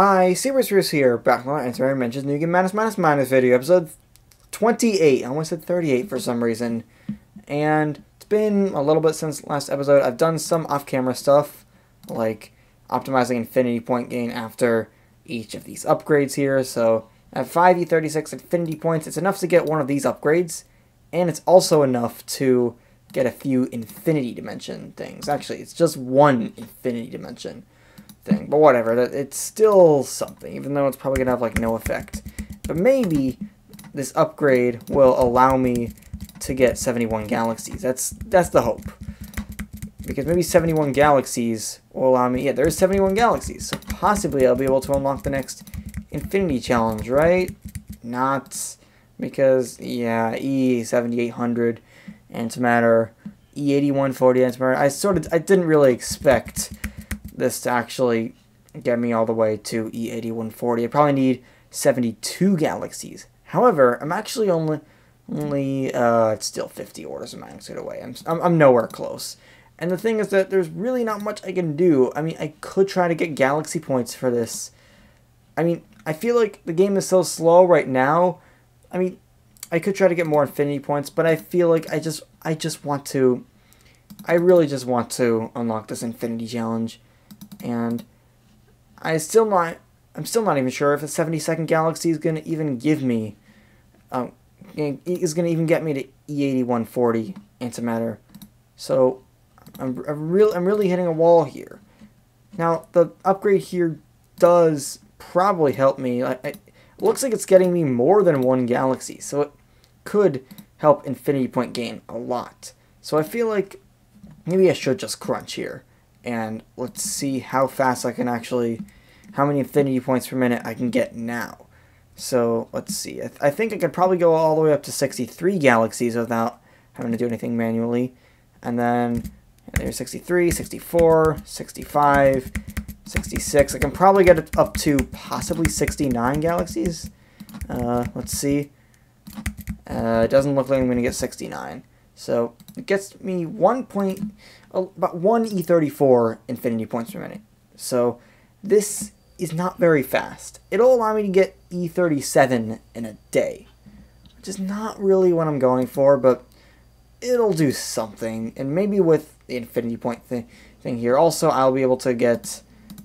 Hi, SuperSpruce here, back on Antimatter Dimensions New Game Minus video, episode 28. I almost said 38 for some reason. And it's been a little bit since last episode. I've done some off-camera stuff, like optimizing infinity point gain after each of these upgrades here. So at 5e36 infinity points, it's enough to get one of these upgrades, and it's also enough to get a few infinity dimension things. Actually, it's just one infinity dimension thing, but whatever, it's still something, even though it's probably gonna have like no effect. But maybe this upgrade will allow me to get 71 galaxies. That's the hope, because maybe 71 galaxies will allow me. Yeah, there's 71 galaxies, so possibly I'll be able to unlock the next Infinity Challenge, right? Not, because yeah, e7800 Antimatter, e8140 Antimatter. I didn't really expect this to actually get me all the way to E8140. I probably need 72 galaxies. However, I'm actually only it's still 50 orders of magnitude away. I'm nowhere close. And the thing is that there's really not much I can do. I mean, I could try to get galaxy points for this. I mean, I feel like the game is so slow right now. I mean, I could try to get more infinity points, but I feel like I really just want to unlock this Infinity Challenge. And I'm still not even sure if a 72nd galaxy is gonna even give me, is gonna even get me to E8140 Antimatter. So I'm really hitting a wall here. Now the upgrade here does probably help me. It looks like it's getting me more than one galaxy, so it could help infinity point gain a lot. So I feel like maybe I should just crunch here. And let's see how fast I can actually, how many infinity points per minute I can get now. So let's see. I think I could probably go all the way up to 63 galaxies without having to do anything manually. And then there's 63, 64, 65, 66. I can probably get it up to possibly 69 galaxies. Let's see. It doesn't look like I'm going to get 69. So it gets me about one E34 infinity points per minute. So this is not very fast. It'll allow me to get E37 in a day, which is not really what I'm going for, but it'll do something. And maybe with the infinity point thing here, also I'll be able to get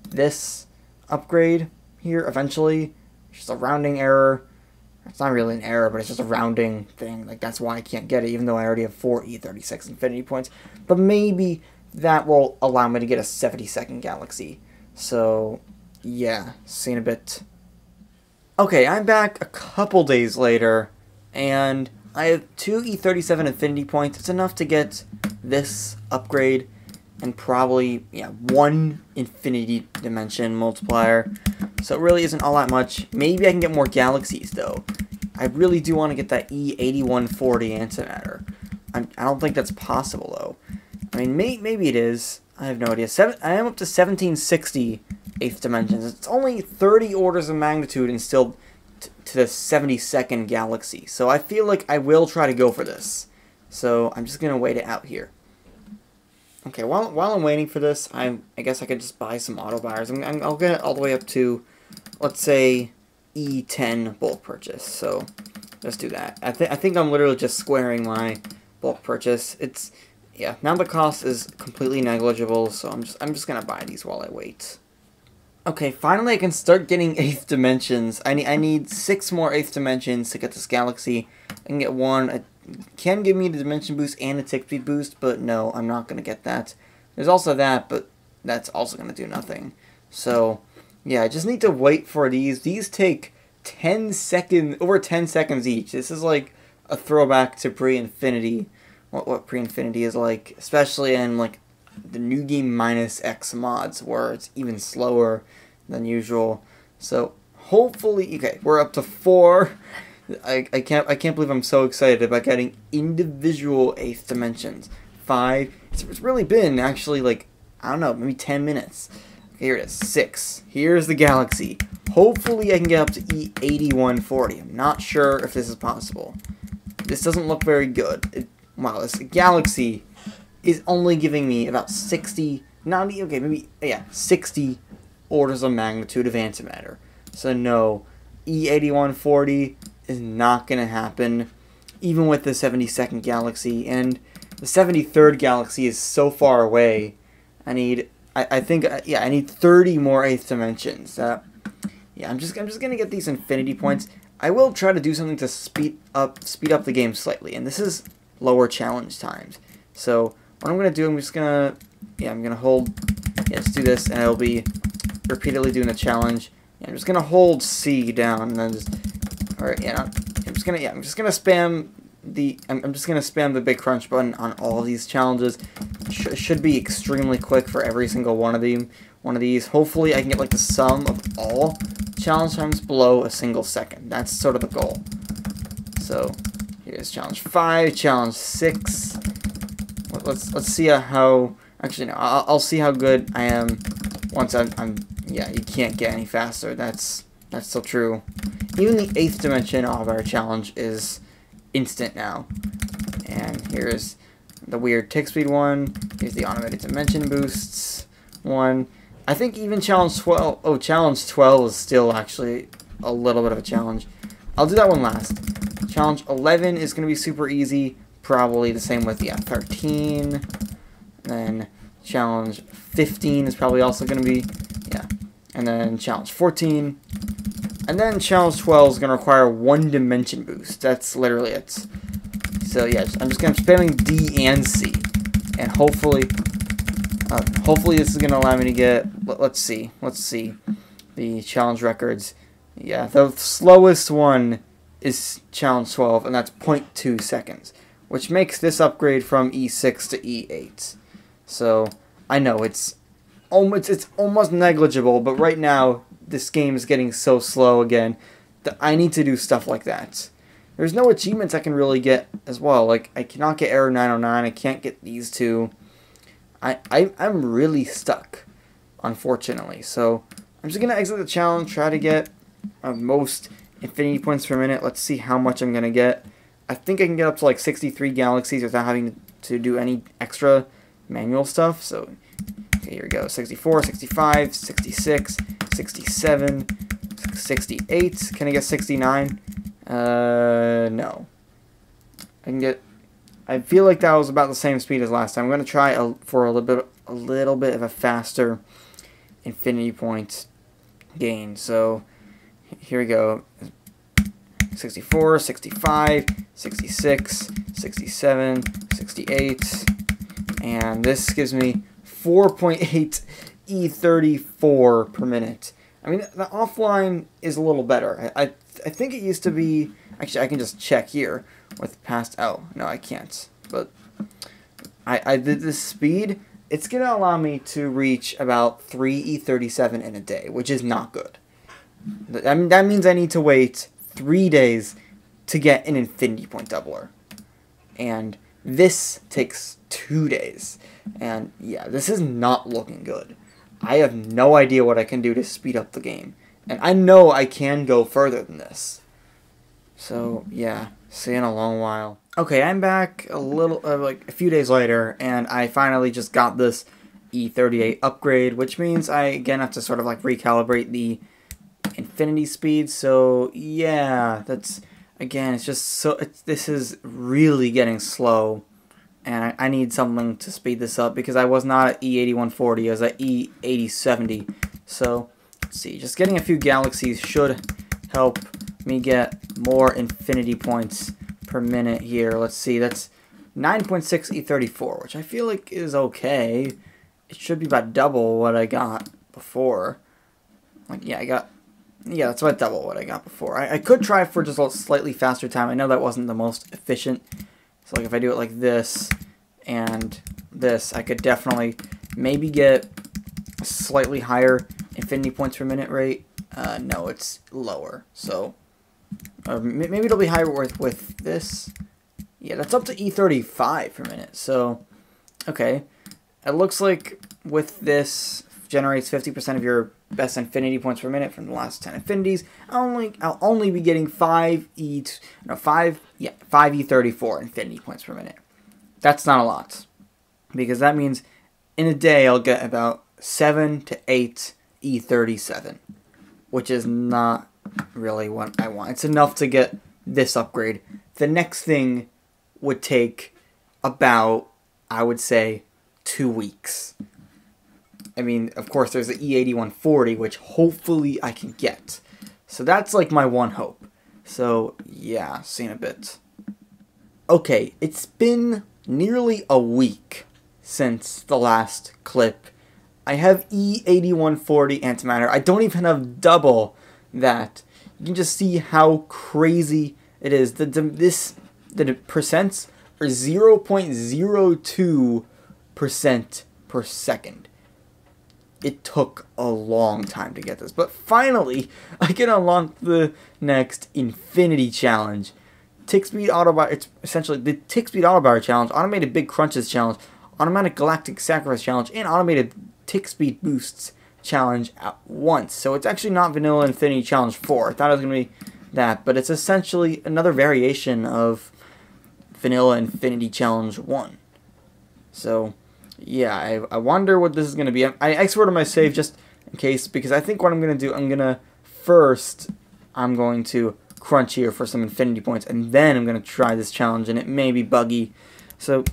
this upgrade here eventually. It's just a rounding error. It's not really an error, but it's just a rounding thing. Like, that's why I can't get it, even though I already have 4 E36 infinity points. But maybe that will allow me to get a 72nd galaxy. So, yeah, see you in a bit. Okay, I'm back a couple days later, and I have 2 E37 infinity points. It's enough to get this upgrade, and probably, yeah, 1 infinity dimension multiplier. So it really isn't all that much. Maybe I can get more galaxies, though. I really do want to get that E8140 Antimatter. I don't think that's possible, though. I mean, maybe it is. I have no idea. I am up to 1760 8th dimensions. It's only 30 orders of magnitude and still to the 72nd galaxy. So I feel like I will try to go for this. So I'm just going to wait it out here. Okay, while I'm waiting for this, I guess I could just buy some auto buyers. I'll get it all the way up to, let's say, E10 bulk purchase. So let's do that. I think I'm literally just squaring my bulk purchase. It's, yeah. Now the cost is completely negligible, so I'm just gonna buy these while I wait. Okay, finally I can start getting 8th dimensions. I need 6 more 8th dimensions to get this galaxy. I can get one. Can give me the dimension boost and a tick speed boost, but no, I'm not going to get that. There's also that, but that's also going to do nothing. So, yeah, I just need to wait for these. These take 10 seconds, over 10 seconds each. This is like a throwback to pre-infinity, what pre-infinity is like, especially in like the New Game Minus X mods, where it's even slower than usual. So, hopefully, okay, we're up to 4... I can't believe I'm so excited about getting individual 8th dimensions. 5. It's really been actually like, I don't know, maybe 10 minutes. Here it is. 6. Here's the galaxy. Hopefully I can get up to E8140. I'm not sure if this is possible. This doesn't look very good. Wow, this galaxy is only giving me about 60, 90, okay, maybe, yeah, 60 orders of magnitude of antimatter. So no, E8140 is not going to happen, even with the 72nd galaxy, and the 73rd galaxy is so far away. I need 30 more 8th dimensions. Yeah, I'm just gonna get these infinity points. I will try to do something to speed up the game slightly, and this is lower challenge times. So what I'm gonna do, let's do this, and I'll be repeatedly doing the challenge. Yeah, I'm just gonna hold C down, and then just, alright, yeah, I'm just gonna spam the big crunch button on all of these challenges. Should be extremely quick for every single one of these. Hopefully I can get like the sum of all challenge times below a single second. That's sort of the goal. So here's challenge 5, challenge 6. Let's see how. Actually, no, I'll see how good I am once I'm. Yeah, you can't get any faster. That's still true. Even the 8th dimension of our challenge is instant now. And here's the weird tick speed one. Here's the automated dimension boosts one. I think even challenge 12. Oh, challenge 12 is still actually a little bit of a challenge. I'll do that one last. Challenge 11 is going to be super easy. Probably the same with the 13. Then challenge 15 is probably also going to be, yeah. And then challenge 14. And then challenge 12 is going to require one dimension boost. That's literally it. So yeah, I'm just going to spamming D and C, and hopefully this is going to allow me to get. Let's see, the challenge records. Yeah, the slowest one is challenge 12, and that's 0.2 seconds, which makes this upgrade from E6 to E8. So I know it's almost negligible, but right now, this game is getting so slow again that I need to do stuff like that. There's no achievements I can really get as well. Like, I cannot get Error 909. I can't get these two. I'm really stuck, unfortunately. So I'm just going to exit the challenge, try to get most infinity points per minute. Let's see how much I'm going to get. I think I can get up to like 63 galaxies without having to do any extra manual stuff. So okay, here we go. 64, 65, 66. 67, 68, can I get 69? No. I feel like that was about the same speed as last time. I'm going to try for a little bit of a faster infinity point gain. So, here we go. 64, 65, 66, 67, 68, and this gives me 4.8 E34 per minute. I mean, the offline is a little better. I think it used to be. Actually, I can just check here with past. Oh no, I can't. But I did this speed. It's gonna allow me to reach about 3 E37 in a day, which is not good. I mean, that means I need to wait 3 days to get an infinity point doubler, and this takes 2 days. And yeah, this is not looking good. I have no idea what I can do to speed up the game. And I know I can go further than this. So, yeah. See you in a long while. Okay, I'm back a few days later, and I finally just got this E38 upgrade, which means I, again, have to sort of, like, recalibrate the infinity speed. So, yeah, that's, again, it's just so, this is really getting slow. And I need something to speed this up because I was not at E8140, I was at E8070. So, let's see, just getting a few galaxies should help me get more infinity points per minute here. Let's see, that's 9.6 E34, which I feel like is okay. It should be about double what I got before. Like, yeah, that's about double what I got before. I could try for just a slightly faster time. I know that wasn't the most efficient. So like if I do it like this and this, I could definitely maybe get a slightly higher infinity points per minute rate. No, it's lower. So maybe it'll be higher with this. Yeah, that's up to E35 per minute. So, okay. It looks like with this, generates 50% of your best infinity points per minute from the last 10 infinities. I'll only be getting 5 E34 infinity points per minute. That's not a lot, because that means in a day I'll get about 7 to 8 E37, which is not really what I want. It's enough to get this upgrade. The next thing would take about, I would say, 2 weeks. I mean, of course, there's the E8140, which hopefully I can get. So that's like my one hope. So, yeah, see in a bit. Okay, it's been nearly a week since the last clip. I have E8140 antimatter. I don't even have double that. You can just see how crazy it is. The percents are 0.02% per second. It took a long time to get this, but finally I can unlock the next Infinity Challenge. Tick Speed Autobar, it's essentially the Tick Speed Autobar Challenge, Automated Big Crunches Challenge, Automatic Galactic Sacrifice Challenge, and Automated Tick Speed Boosts Challenge at once. So it's actually not Vanilla Infinity Challenge 4. I thought it was going to be that, but it's essentially another variation of Vanilla Infinity Challenge 1. So yeah, I wonder what this is going to be. I exported my save just in case, because I think what I'm going to do, I'm going to crunch here for some infinity points, and then I'm going to try this challenge, and it may be buggy. So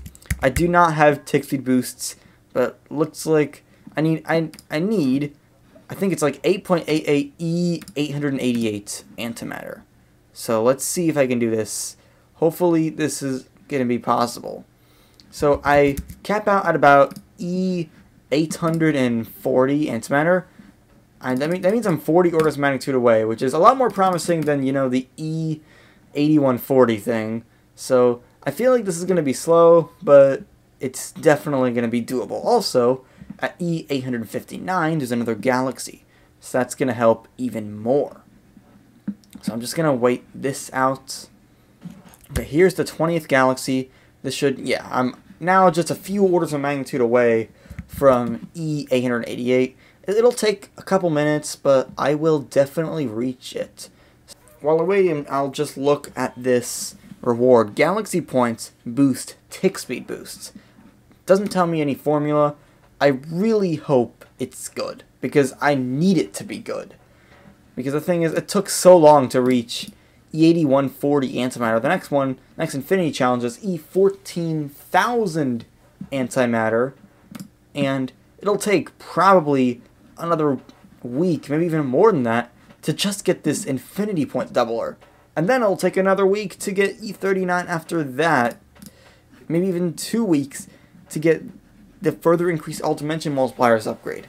I do not have tick speed boosts, but looks like I need, I think it's like 8.88 E888 antimatter. So let's see if I can do this. Hopefully this is going to be possible. So I cap out at about E840 antimatter, and that means I'm 40 orders of magnitude away, which is a lot more promising than, you know, the E8140 thing. So I feel like this is going to be slow, but it's definitely going to be doable. Also, at E859, there's another galaxy, so that's going to help even more. So I'm just going to wait this out. Okay, here's the 20th galaxy. This should, yeah, I'm now just a few orders of magnitude away from E888. It'll take a couple minutes, but I will definitely reach it. While I'm waiting, I'll just look at this reward. Galaxy points boost tick speed boosts. Doesn't tell me any formula. I really hope it's good, because I need it to be good. Because the thing is, it took so long to reach E8140 antimatter. The next one, next Infinity Challenge, is E14000 antimatter, and it'll take probably another week, maybe even more than that, to just get this infinity point doubler. And then it'll take another week to get E39 after that, maybe even 2 weeks to get the further increased all dimension multipliers upgrade.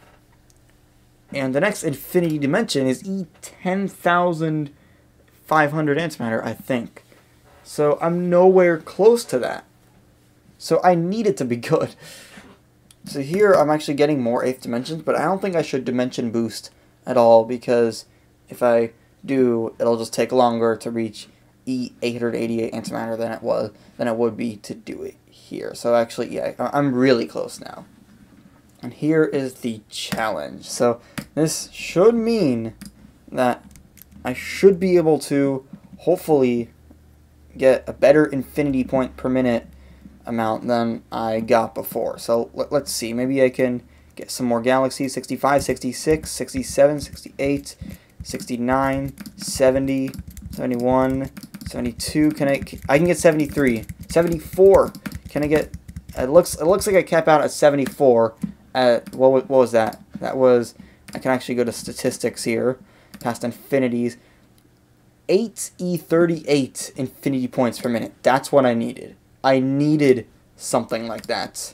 And the next infinity dimension is E10500 antimatter, I think. So I'm nowhere close to that. So I need it to be good. So here I'm actually getting more 8th dimensions, but I don't think I should dimension boost at all, because if I do, it'll just take longer to reach E888 antimatter than it would be to do it here. So actually, yeah, I'm really close now. And here is the challenge. So this should mean that I should be able to hopefully get a better infinity point per minute amount than I got before. So let's see, maybe I can get some more galaxies. 65, 66, 67, 68, 69, 70, 71, 72. I can get 73, 74. Can I get, it looks like I cap out at 74 at, what was that? That was, I can actually go to statistics here. Past infinities, 8 E38 infinity points per minute. That's what I needed. I needed something like that,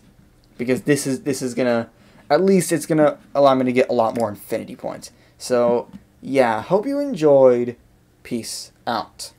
because this is gonna, at least it's gonna allow me to get a lot more infinity points. So yeah, hope you enjoyed. Peace out.